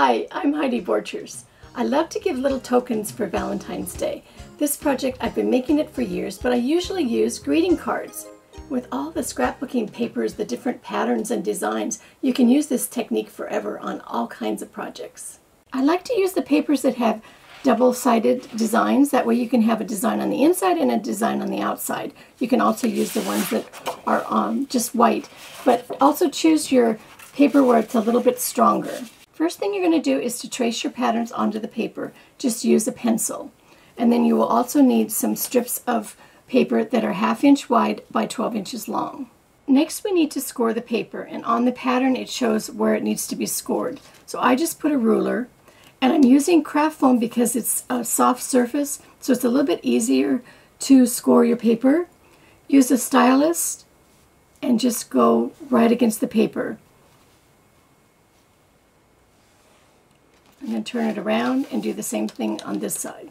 Hi, I'm Heidi Borchers. I love to give little tokens for Valentine's Day. This project, I've been making it for years, but I usually use greeting cards. With all the scrapbooking papers, the different patterns and designs, you can use this technique forever on all kinds of projects. I like to use the papers that have double-sided designs. That way you can have a design on the inside and a design on the outside. You can also use the ones that are just white, but also choose your paper where it's a little bit stronger. First thing you're going to do is to trace your patterns onto the paper. Just use a pencil. And then you will also need some strips of paper that are 1/2 inch wide by 12 inches long. Next we need to score the paper, and on the pattern it shows where it needs to be scored. So I just put a ruler, and I'm using craft foam because it's a soft surface, so it's a little bit easier to score your paper. Use a stylus and just go right against the paper. I'm going to turn it around and do the same thing on this side.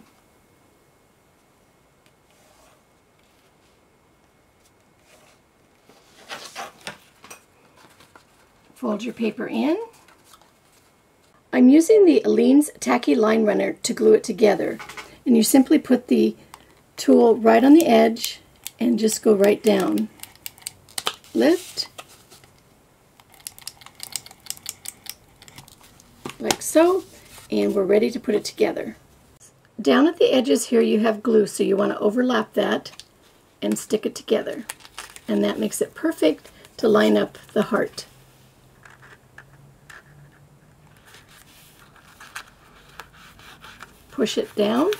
Fold your paper in. I'm using the Aleene's Tacky Line Runner to glue it together, and you simply put the tool right on the edge and just go right down. Lift, like so, and we're ready to put it together. Down at the edges here you have glue, so you want to overlap that and stick it together, and that makes it perfect to line up the heart. Push it down,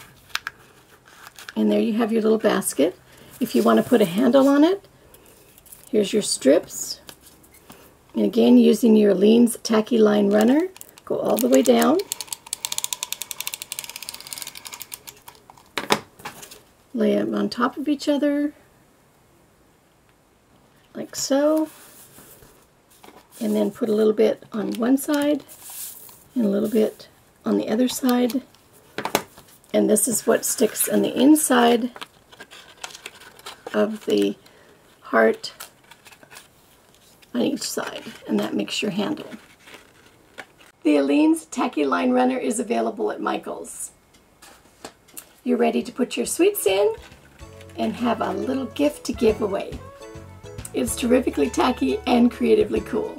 and there you have your little basket. If you want to put a handle on it, here's your strips, and again using your Aleene's Tacky Line Runner, go all the way down, lay them on top of each other like so, and then put a little bit on one side and a little bit on the other side. And this is what sticks on the inside of the heart on each side, and that makes your handle. The Aleene's Tacky Line Runner is available at Michael's. You're ready to put your sweets in and have a little gift to give away. It's terrifically tacky and creatively cool.